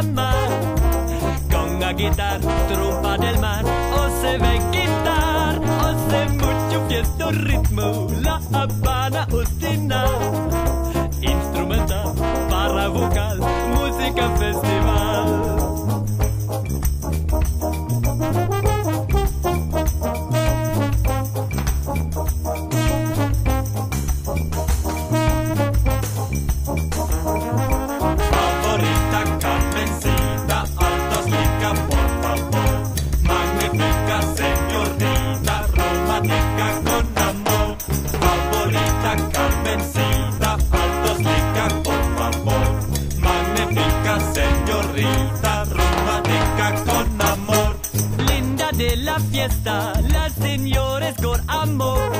amar. Conga, guitar, trompa del mar, se ve guitar, hace mucho fiesta, ritmo, La Habana, Ostina, instrumental, barra vocal, música festival. La fiesta, las señores con amor,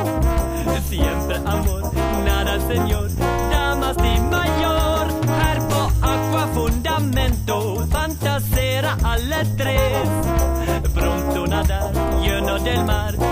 siempre amor, nada señor, damas y mayor, arco, agua, fundamento, fantasera a las 3, pronto nadar, lleno del mar.